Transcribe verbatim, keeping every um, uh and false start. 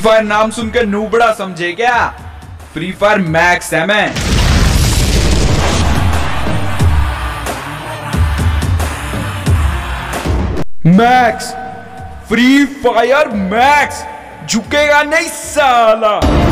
Free fire नाम सुनकर नूबड़ा समझे क्या? फ्री फायर मैक्स है मैं। मैक्स, फ्री फायर मैक्स, झुकेगा नहीं साला।